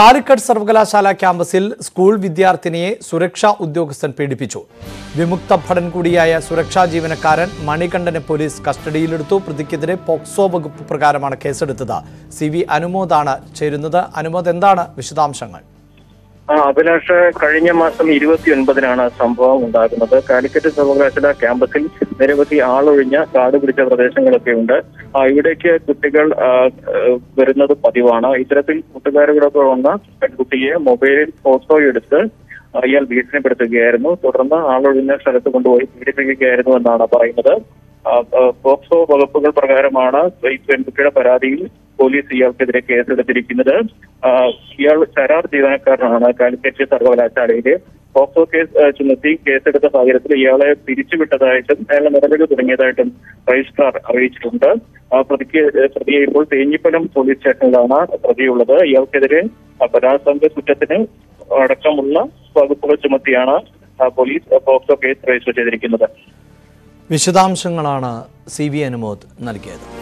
കാലിക്കറ്റ് സർവകലാശാല ക്യാമ്പസിൽ സ്കൂൾ വിദ്യാർത്ഥിനിയെ സുരക്ഷാ ഉദ്യോഗസ്ഥൻ പീഡിപ്പിച്ചു. വിമുക്ത ഭടൻ കൂടിയായ സുരക്ഷാ ജീവനക്കാരൻ മണികണ്ഠനെ പോലീസ് കസ്റ്റഡിയിലെടുത്തു. പ്രതിക്കെതിരെ പോക്സോ വകുപ്പ് പ്രകാരമാണ് കേസെടുത്തത്. CV അനുമോദാണ് ചേരുന്നത്. അനുമോദ്, എന്താണ് വിശദാംശങ്ങൾ? അഭിലാഷ്, കഴിഞ്ഞ മാസം 29-നാണ് സംഭവം ഉണ്ടാകുന്നത്. കാലിക്കറ്റ് സർവകലാശാല ക്യാമ്പസിൽ നിരവധി ആളൊഴിഞ്ഞ കാട് പിടിച്ച പ്രദേശങ്ങളൊക്കെ ഉണ്ട്. ഇവിടേക്ക് കുട്ടികൾ വരുന്നത് പതിവാണ്. ഇത്തരത്തിൽ കൂട്ടുകാരോടൊപ്പം വന്ന പെൺകുട്ടിയെ മൊബൈലിൽ ഫോട്ടോ എടുത്ത് ഇയാൾ ഭീഷണിപ്പെടുത്തുകയായിരുന്നു. തുടർന്ന് ആളൊഴിഞ്ഞ സ്ഥലത്ത് കൊണ്ടുപോയി പീഡിപ്പിക്കുകയായിരുന്നു എന്നാണ് പറയുന്നത്. പോക്സോ വകുപ്പുകൾ പ്രകാരമാണ് ഈ പെൺകുട്ടിയുടെ പരാതിയിൽ പോലീസ് ഇയാൾക്കെതിരെ കേസെടുത്തിരിക്കുന്നത്. ഇയാൾ കരാർ ജീവനക്കാരനാണ്. കാലിക്കറ്റ് സർവകലാശാലയിലെ പോക്സോ കേസ് ചുമത്തി കേസെടുത്ത സാഹചര്യത്തിൽ ഇയാളെ പിരിച്ചുവിട്ടതായിട്ടും അയാളെ നിലവിൽ തുടങ്ങിയതായിട്ടും രജിസ്ട്രാർ അറിയിച്ചിട്ടുണ്ട്. പ്രതിയെ ഇപ്പോൾ തേഞ്ഞിപ്പലം പോലീസ് സ്റ്റേഷനിലാണ് പ്രതിയുള്ളത്. ഇയാൾക്കെതിരെ ബലാത്സംഗ കുറ്റത്തിന് അടക്കമുള്ള വകുപ്പുകൾ ചുമത്തിയാണ് പോലീസ് പോക്സോ കേസ് രജിസ്റ്റർ ചെയ്തിരിക്കുന്നത്. വിശദാംശങ്ങളാണ് CV അനുമോദ് നൽകിയത്.